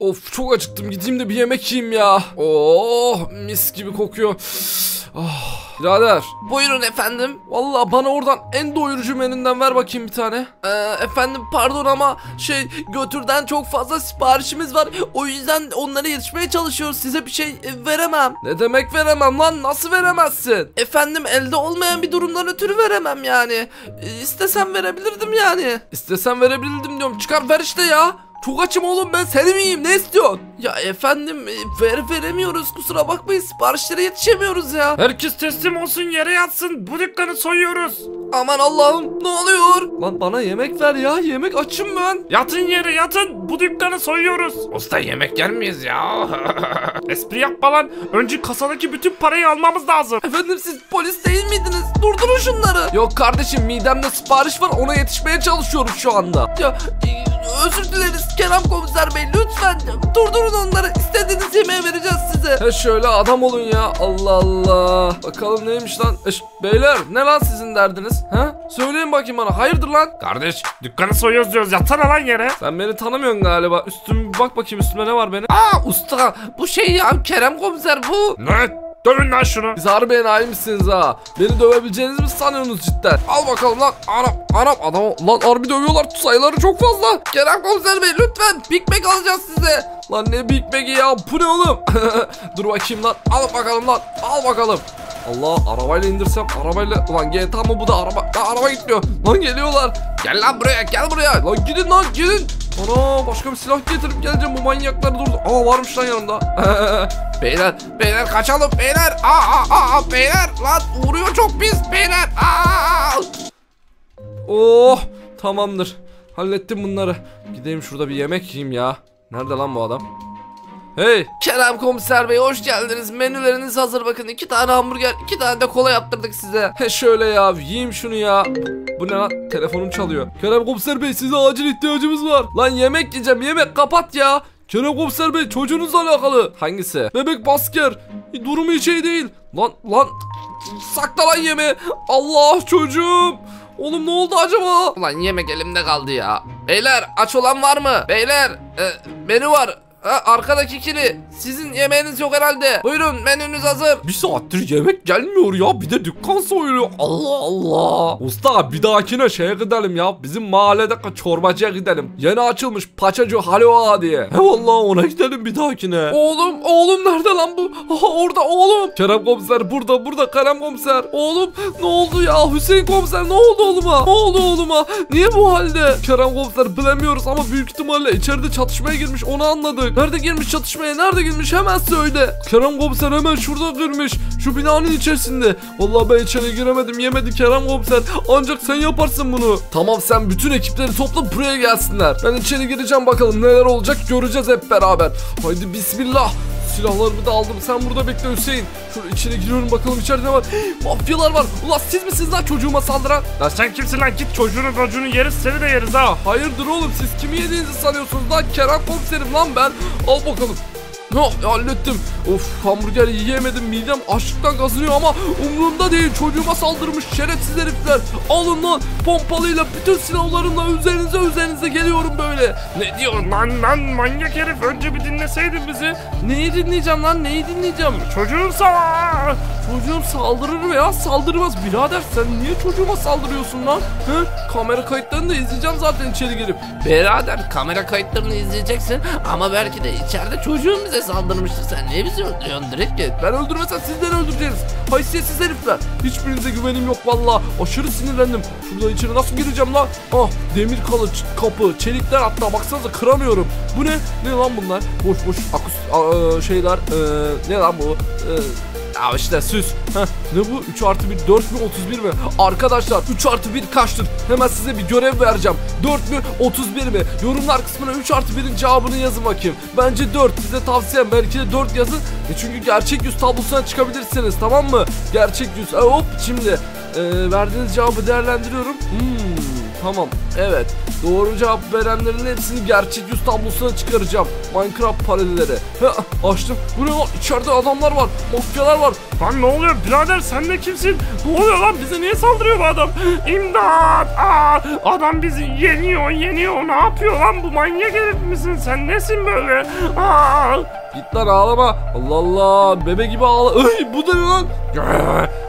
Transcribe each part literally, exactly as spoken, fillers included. Of, çok acıktım, gideyim de bir yemek yiyeyim ya. Oh, mis gibi kokuyor. Oh. Birader. Buyurun efendim. Vallahi bana oradan en doyurucu menünden ver bakayım bir tane. Ee, efendim pardon ama şey, götürden çok fazla siparişimiz var. O yüzden onlara yetişmeye çalışıyoruz. Size bir şey veremem. Ne demek veremem lan? Nasıl veremezsin? Efendim elde olmayan bir durumdan ötürü veremem yani. Ee, istesem verebilirdim yani. İstesem verebilirdim diyorum. Çıkar ver işte ya. Çok açım oğlum, ben seni mi yiyeyim, ne istiyorsun? Ya efendim ver veremiyoruz, kusura bakmayın, siparişlere yetişemiyoruz ya. Herkes teslim olsun, yere yatsın, bu dükkanı soyuyoruz. Aman Allah'ım, ne oluyor? Lan bana yemek ver ya, yemek, açım ben. Yatın yere yatın, bu dükkanı soyuyoruz. Usta yemek yer miyiz ya? Espri yapma lan, önce kasadaki bütün parayı almamız lazım. Efendim siz polis değil miydiniz? Durdurun şunları. Yok kardeşim, midemde sipariş var, ona yetişmeye çalışıyoruz şu anda. Ya özür dileriz Kerem Komiser Bey, lütfen durdurun onları, istediğiniz yemeği vereceğiz size. He şöyle adam olun ya, Allah Allah. Bakalım neymiş lan. Eş, beyler ne lan sizin derdiniz? Ha? Söyleyin bakayım bana, hayırdır lan? Kardeş dükkanı soyuyoruz diyoruz, yatana lan yere. Sen beni tanımıyorsun galiba, üstüme bak bakayım, üstüme ne var benim? Aa usta, bu şey ya Kerem Komiser bu. Ne? Dövün lan şunu. Siz harbi enayi misiniz ha? Beni dövebileceğinizi mi sanıyorsunuz cidden? Al bakalım lan. Anam anam adam. Lan harbi dövüyorlar, sayıları çok fazla. Kerem Komiser Bey lütfen Big Mac alacağız size. Lan ne Big Mac'i ya, bu ne oğlum? Dur bakayım lan. Al bakalım lan. Al bakalım. Allah, arabayla indirsem, arabayla. Ulan G T A mı bu da, araba. Lan araba gitmiyor. Lan geliyorlar. Gel lan buraya, gel buraya. Lan gidin lan, gidin. Ana, başka bir silah getirip geleceğim, bu manyakları durdu. Aa varmış lan yanımda. Beyler, beyler kaçalım beyler. Aa aa aa beyler lan, vuruyor çok pis beyler. Aa. Oh, tamamdır. Hallettim bunları. Gideyim şurada bir yemek yiyeyim ya. Nerede lan bu adam? Hey Kerem Komiser Bey, hoş geldiniz. Menüleriniz hazır, bakın iki tane hamburger, iki tane de kola yaptırdık size. He şöyle ya, yiyeyim şunu ya. Bu ne lan, telefonum çalıyor. Kerem Komiser Bey, size acil ihtiyacımız var. Lan yemek yiyeceğim, yemek, kapat ya. Kerem Komiser Bey, çocuğunuzla alakalı. Hangisi? Bebek Basker. Durumu hiç iyi değil. Lan lan, sakla lan yemeği. Allah, çocuğum. Oğlum ne oldu acaba? Lan yemek elimde kaldı ya. Beyler aç olan var mı? Beyler e, menü var. Ha, arkadaki kili, sizin yemeğiniz yok herhalde. Buyurun, menünüz hazır. Bir saattir yemek gelmiyor ya, bir de dükkan soyuluyor. Allah Allah. Usta bir dahakine şeye gidelim ya, bizim mahalledeki çorbacıya gidelim. Yeni açılmış paçacı halva diye. He vallahi ona gidelim bir dahakine. Oğlum oğlum nerede lan bu? Aha, orada oğlum. Kerem Komiser burada, burada Kerem Komiser. Oğlum ne oldu ya? Hüseyin Komiser ne oldu oğluma? Ne oldu oğluma? Niye bu halde? Kerem Komiser bilemiyoruz ama büyük ihtimalle içeride çatışmaya girmiş, onu anladık. Nerede girmiş çatışmaya? Nerede girmiş? Hemen söyle. Kerem Komiser hemen şurada girmiş. Şu binanın içerisinde. Vallahi ben içeri giremedim. Yemedi Kerem Komiser. Ancak sen yaparsın bunu. Tamam, sen bütün ekipleri topla, buraya gelsinler. Ben içeri gireceğim, bakalım neler olacak göreceğiz hep beraber. Haydi bismillah. Silahlarımı da aldım. Sen burada bekle Hüseyin. Şöyle içeri giriyorum, bakalım içeride ne var. Mafyalar var. Ulan siz misiniz lan çocuğuma saldıran? Lan sen kimsin lan? Git çocuğunu çocuğunu yeriz, seni de yeriz ha. Hayırdır oğlum, siz kimi yediğinizi sanıyorsunuz lan? Kerem Komiserim lan ben. Al bakalım. Oh, hallettim. Of, hamburger yiyemedim, midem açlıktan kazınıyor ama umurumda değil, çocuğuma saldırmış şerefsiz herifler. Alın lan pompalıyla, bütün silahlarımla üzerinize üzerinize geliyorum böyle. Ne diyor lan lan manyak herif, önce bir dinleseydin bizi. Neyi dinleyeceğim lan, neyi dinleyeceğim? Çocuğum sağ Çocuğum saldırır mı ya, saldırmaz. Birader sen niye çocuğuma saldırıyorsun lan? He? Kamera kayıtlarını da izleyeceğim zaten içeri girip. Birader kamera kayıtlarını izleyeceksin ama belki de içeride çocuğum bize saldırmıştı. Sen niye bizi öldürüyorsun, direkt git. Ben öldürmesem sizden öldüreceğiz. Haysiyetsiz herifler. Hiçbirinize güvenim yok valla. Aşırı sinirlendim. Şuradan içeri nasıl gireceğim lan? Ah, demir kalıç kapı, çelikler, hatta baksanıza kıramıyorum. Bu ne? Ne lan bunlar? Boş boş akus şeyler. Ee, ne lan bu? Ee, Ya işte süs. Heh, ne bu? üç artı bir dört mü otuz bir mi? Arkadaşlar üç artı bir kaçtır? Hemen size bir görev vereceğim. dört mü otuz bir mi? Yorumlar kısmına üç artı birin cevabını yazın bakayım. Bence dört. Size tavsiyem belki de dört yazın. E çünkü gerçek yüz tablosuna çıkabilirsiniz, tamam mı? Gerçek yüz. E, hop şimdi. E, verdiğiniz cevabı değerlendiriyorum. Hmm. Tamam, evet. Doğru cevap verenlerin hepsini gerçek yüz tablosuna çıkaracağım. Minecraft paralelere. Heh, açtım. Bu ne lan? İçeride adamlar var. Mafyalar var. Lan ne oluyor birader, sen de kimsin? Ne oluyor lan, bize niye saldırıyor bu adam? İmdat! Aa, adam bizi yeniyor yeniyor. Ne yapıyor lan bu, manyak herif misin? Sen nesin böyle? Aa. Git lan, ağlama. Allah Allah, bebe gibi ağla. Ay, bu da ne lan?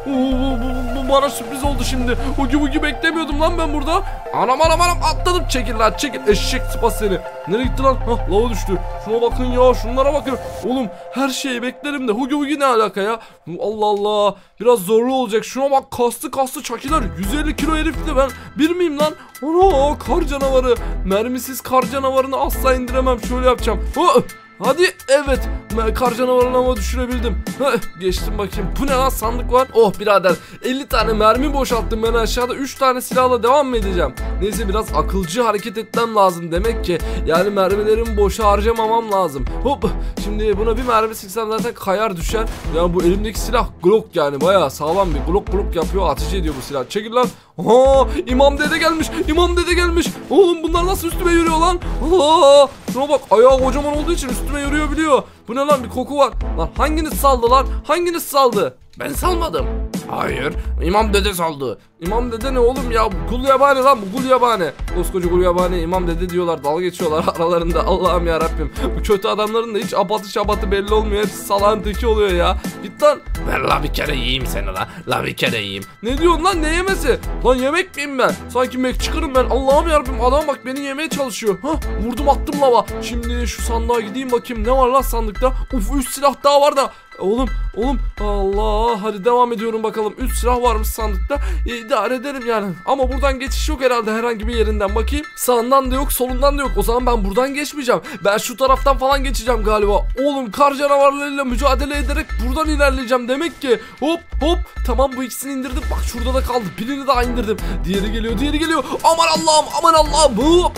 Bu, bu, bu bana sürpriz oldu şimdi. Ucu bucu beklemiyordum lan ben burada. Anam anam anam, atladım. Çekil lan çekil, eşek sıpa seni. Nereye gitti lan? Hah, lava düştü. Şuna bakın ya, şunlara bakın. Oğlum her şeyi beklerim de hugi hugi ne alaka ya? Allah Allah, biraz zorlu olacak. Şuna bak, kaslı kaslı çakiler. yüz elli kilo herifti, ben bir miyim lan? Ana, kar canavarı. Mermisiz kar canavarını asla indiremem. Şöyle yapacağım. Hah. Hadi, evet. Kar canavarını ama düşürebildim. Heh, geçtim bakayım. Bu ne lan, sandık var. Oh birader, elli tane mermi boşalttım ben aşağıda. üç tane silahla devam mı edeceğim? Neyse, biraz akılcı hareket etmem lazım demek ki. Yani mermilerimi boşa harcamamam lazım. Hop, şimdi buna bir mermi sıksam zaten kayar düşer. Yani bu elimdeki silah Glock, yani bayağı sağlam bir Glock Glock yapıyor. Ateş ediyor bu silah. Çekil lan. Haa, İmam dede gelmiş. İmam dede gelmiş. Oğlum bunlar nasıl üstüme yürüyor lan? Haa, şuna bak, ayağı kocaman olduğu için üstüme yürüyor biliyor. Bu ne lan, bir koku var. Lan hanginiz saldı lan? Hanginiz saldı? Ben salmadım. Hayır, İmam dede saldı. İmam dede ne oğlum ya? Gulyabani lan bu, Gulyabani. Koskoca Gulyabani, İmam dede diyorlar, dalga geçiyorlar aralarında. Allah'ım yarabbim. Bu kötü adamların da hiç abatı şabatı belli olmuyor. Hepsi salağın teki oluyor ya. Git lan. Ben la bir kere yiyeyim seni la. La bir kere yiyeyim. Ne diyorsun lan, ne yemesi? Lan yemek miyim ben? Sanki mek çıkarım ben. Allah'ım yarabbim, adam bak beni yemeye çalışıyor. Hah, vurdum attım lava. Şimdi şu sandığa gideyim bakayım. Ne var lan sandıkta? Uf, üç silah daha var da. Oğlum oğlum Allah, hadi devam ediyorum bakalım. Üç silah varmış sandıkta, e, idare ederim yani. Ama buradan geçiş yok herhalde, herhangi bir yerinden bakayım. Sağından da yok, solundan da yok. O zaman ben buradan geçmeyeceğim, ben şu taraftan falan geçeceğim galiba. Oğlum kar canavarlarıyla mücadele ederek buradan ilerleyeceğim demek ki. Hop hop, tamam, bu ikisini indirdim. Bak şurada da kaldı, birini daha indirdim. Diğeri geliyor, diğeri geliyor. Aman Allah'ım, aman Allah'ım.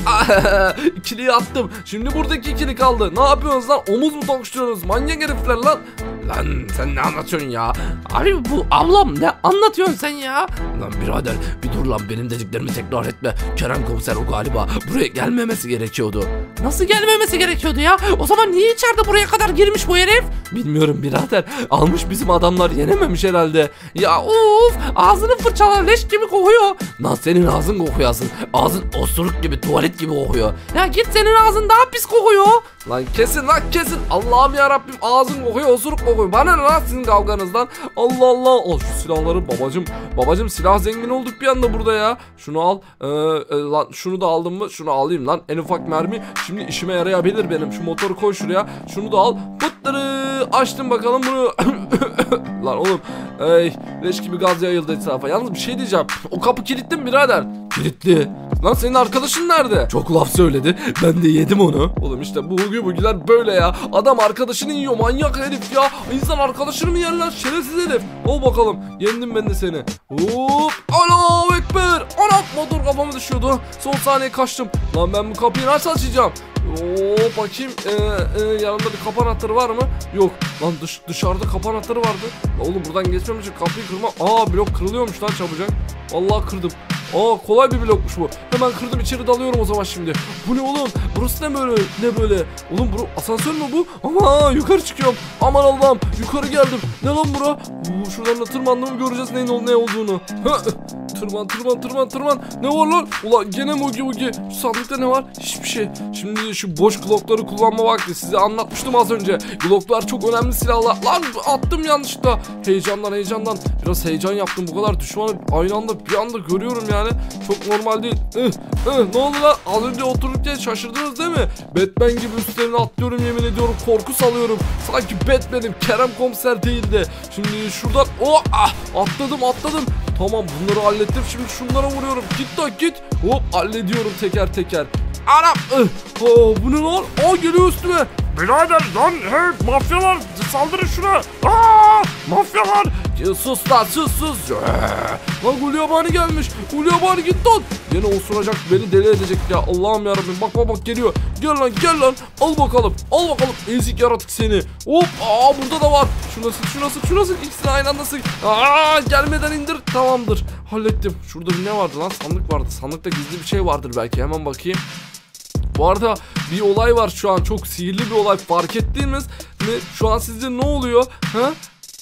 İkiliyi attım. Şimdi buradaki ikili kaldı. Ne yapıyorsunuz lan, omuz mu tokuşturuyorsunuz manyak herifler lan? Lan sen ne anlatıyorsun ya? Abi bu ablam, ne anlatıyorsun sen ya? Lan birader bir dur lan, benim dediklerimi tekrar etme. Kerem komiser o galiba, buraya gelmemesi gerekiyordu. Nasıl gelmemesi gerekiyordu ya? O zaman niye içeride buraya kadar girmiş bu herif? Bilmiyorum birader, almış bizim adamlar, yenememiş herhalde. Ya uf, ağzını fırçalar, leş gibi kokuyor. Lan senin ağzın kokuyor ağzın. Ağzın osuruk gibi, tuvalet gibi kokuyor. Ya git, senin ağzın daha pis kokuyor. Lan kesin lan kesin. Allah'ım yarabbim, ağzın kokuyor, osuruk kokuyor. Bana ne lan sizin kavganızdan? Allah Allah. Al şu silahları babacım. Babacım silah zengini olduk bir anda burada ya. Şunu al. Ee, e, lan şunu da aldım mı? Şunu alayım lan. En ufak mermi şimdi işime yarayabilir benim. Şu motoru koy şuraya. Şunu da al. Pıttırı. Açtım bakalım bunu. Lan oğlum. Ey, leş gibi gaz yayıldı etrafa. Yalnız bir şey diyeceğim. O kapı kilitli mi birader? Kilitli. Lan senin arkadaşın nerede? Çok laf söyledi, ben de yedim onu. Oğlum işte bu hugi bugiler böyle ya. Adam arkadaşını yiyor, manyak herif ya. İnsan arkadaşını mı yer lan, şerefsiz herif. Ol bakalım, yendim ben de seni. Hop. Allahu ekber. Anam, motor kafama düşüyordu. Son saniye kaçtım. Lan ben bu kapıyı nasıl açacağım? Oo, bakayım ee, e, yanımda bir kapı anahtarı var mı? Yok lan, dış, dışarıda kapı anahtarı vardı. Lan oğlum buradan geçmem için kapıyı kırma. Aa, blok kırılıyormuş lan çabucak. Vallahi kırdım. Aa, kolay bir blokmuş bu. Hemen kırdım, içeri dalıyorum o zaman şimdi. Bu ne oğlum? Burası ne böyle? Ne böyle? Oğlum bu asansör mü bu? Ama yukarı çıkıyorum. Aman Allah'ım, yukarı geldim. Ne lan bura? Bu şuradan da tırmandığımı göreceğiz, neyin ol ne olduğunu. Tırman tırman tırman tırman. Ne var lan? Ulan gene mugi mugi. Şu sandıkta ne var? Hiçbir şey. Şimdi şu boş glockları kullanma vakti. Size anlatmıştım az önce. Glocklar çok önemli silahlar. Lan attım yanlışlıkla. Heyecandan heyecandan. Biraz heyecan yaptım. Bu kadar düşmanı aynı anda bir anda görüyorum yani. Çok normal değil. Ih, ih, ne oldu lan? Az önce otururken şaşırdınız değil mi? Batman gibi üstlerine atlıyorum, yemin ediyorum. Korku salıyorum. Sanki Batman'im. Kerem komiser değildi. Şimdi şuradan. Oh, ah, atladım atladım. Tamam, bunları hallettim. Şimdi şunlara vuruyorum. Git lan git. Hop, hallediyorum teker teker. Arap. Oh, bu ne lan? O geliyor üstüme. Birader lan, hey mafyalar, saldırın şuna. Aa, mafyalar. Sus lan, sus sus. Lan Gulyabani gelmiş. Gulyabani git lan. Yine osuracak, beni deli edecek ya. Allah'ım yarabbim, bak bak bak geliyor. Gel lan gel lan. Al bakalım. Al bakalım ezik yaratık seni. Hop. Aa, burada da var. Şurası şurası şurası. İkisini aynı anda sık. Aa, gelmeden indir. Tamamdır. hallettim. Şurada bir ne vardı lan? Sandık vardı. Sandıkta gizli bir şey vardır belki. Hemen bakayım. Bu arada bir olay var şu an. Çok sihirli bir olay. Fark ettiğiniz mi? Şu an sizce ne oluyor? Ha?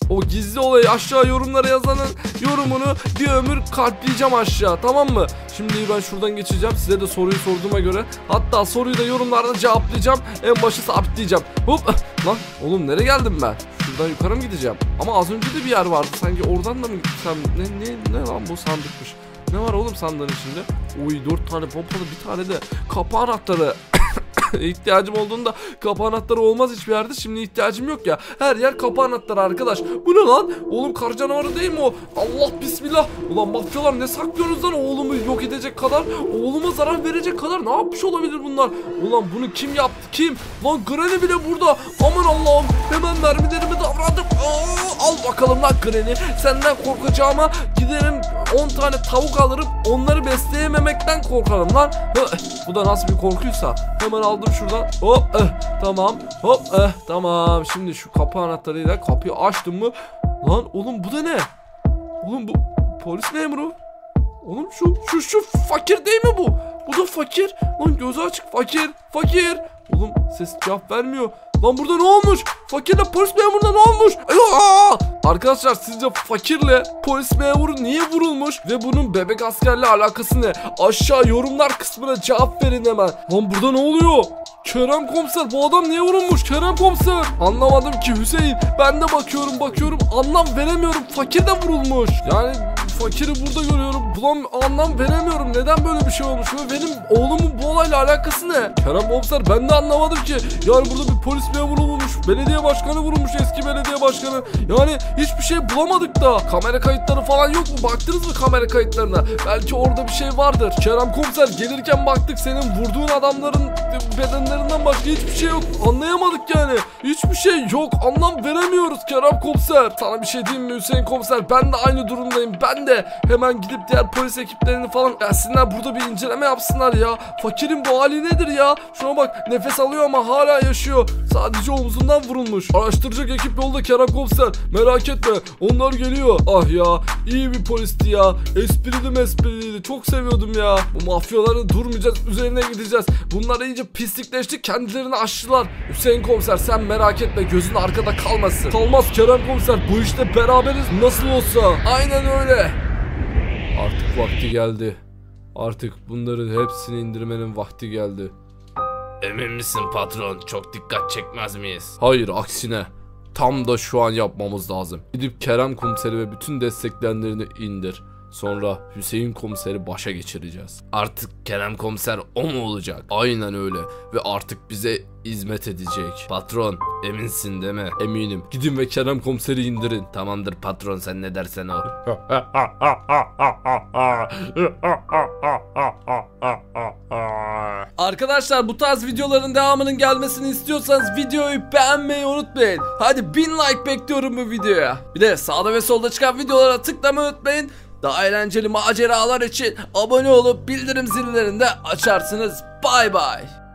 O gizli olayı aşağı yorumlara yazanın yorumunu bir ömür kalpleyeceğim aşağı, tamam mı? Şimdi ben şuradan geçeceğim, size de soruyu sorduğuma göre. Hatta soruyu da yorumlarda cevaplayacağım. En başı saptlayacağım. Hop lan oğlum, nereye geldim ben? Şuradan yukarı mı gideceğim? Ama az önce de bir yer vardı sanki, oradan da mı gitsem? Ne, ne, ne lan bu sandıkmış. Ne var oğlum sandığın içinde? Oy, dört tane pompalı, bir tane de kapı anahtarı. İhtiyacım olduğunda kapı anahtarı olmaz hiçbir yerde. Şimdi ihtiyacım yok ya. Her yer kapı anahtarı arkadaş. Bu ne lan? Oğlum kar canavarı değil mi o? Allah bismillah. Ulan mafyalar ne saklıyorsunuz lan? Oğlumu yok edecek kadar, oğluma zarar verecek kadar ne yapmış olabilir bunlar? Ulan bunu kim yaptı? Kim? Lan Granny bile burada. Aman Allah'ım. Hemen mermilerimi davrandım. Aa, al bakalım lan Granny. Senden korkacağıma giderim on tane tavuk alırım. Onları besleyememekten korkarım lan. Bu da nasıl bir korkuysa. Hemen al. Aldım şuradan. Hop eh, tamam. Hop eh, tamam. Şimdi şu kapı anahtarıyla kapıyı açtım mı? Lan oğlum bu da ne? Oğlum bu polis memuru. Oğlum şu şu şu fakir değil mi bu? Bu da fakir. Lan gözü açık fakir. Fakir. Oğlum ses cevap vermiyor. Lan burada ne olmuş? Fakirle polis memuruna ne olmuş? Aa! Arkadaşlar sizce fakirle polis memuru niye vurulmuş? Ve bunun bebek askerle alakası ne? Aşağı yorumlar kısmına cevap verin hemen. Lan burada ne oluyor? Kerem Komiser, bu adam niye vurulmuş? Kerem Komiser, anlamadım ki Hüseyin. Ben de bakıyorum bakıyorum anlam veremiyorum. Fakir de vurulmuş. Yani fakiri burada görüyorum. Bulam anlam veremiyorum. Neden böyle bir şey olmuş? Ve benim oğlumun bu olayla alakası ne? Kerem Komiser, ben de anlamadım ki. Yani burada bir polis memuru vurulmuş. Belediye başkanı vurulmuş, eski belediye başkanı. Yani hiçbir şey bulamadık da. Kamera kayıtları falan yok mu? Baktınız mı kamera kayıtlarına? Belki orada bir şey vardır. Kerem Komiser, gelirken baktık, senin vurduğun adamların bedenlerinden başka hiçbir şey yok. Anlayamadık yani. Hiçbir şey yok. Anlam veremiyoruz Kerem Komiser. Sana bir şey diyeyim mi Hüseyin Komiser? Ben de aynı durumdayım. Ben de hemen gidip diğer polis ekiplerini falan gelsinler, burada bir inceleme yapsınlar ya. Fakirin bu hali nedir ya? Şuna bak, nefes alıyor ama hala yaşıyor. Sadece omzundan vurulmuş. Araştıracak ekip yolda Kerem Komiser. Merak etme, onlar geliyor. Ah ya, iyi bir polisti ya. Esprili mespriliydi. Çok seviyordum ya. Bu mafyaların durmayacağız, üzerine gideceğiz. Bunlar iyice pislikleşti, kendilerini aştılar. Hüseyin Komiser, sen merak etme, gözün arkada kalmasın. Kalmaz Kerem Komiser, bu işte beraberiz nasıl olsa. Aynen öyle. Artık vakti geldi. Artık bunların hepsini indirmenin vakti geldi. Emin misin patron? Çok dikkat çekmez miyiz? Hayır, aksine. Tam da şu an yapmamız lazım. Gidip Kerem Komiseri ve bütün destekleyenlerini indir. Sonra Hüseyin Komiseri başa geçireceğiz. Artık Kerem Komiser o mu olacak? Aynen öyle. Ve artık bize hizmet edecek. Patron, eminsin değil mi? Eminim. Gidin ve Kerem Komiseri indirin. Tamamdır patron, sen ne dersen o. Arkadaşlar, bu tarz videoların devamının gelmesini istiyorsanız videoyu beğenmeyi unutmayın. Hadi bin like bekliyorum bu videoya. Bir de sağda ve solda çıkan videolara tıklamayı unutmayın. Daha eğlenceli maceralar için abone olup bildirim zillerini de açarsınız. Bay bay.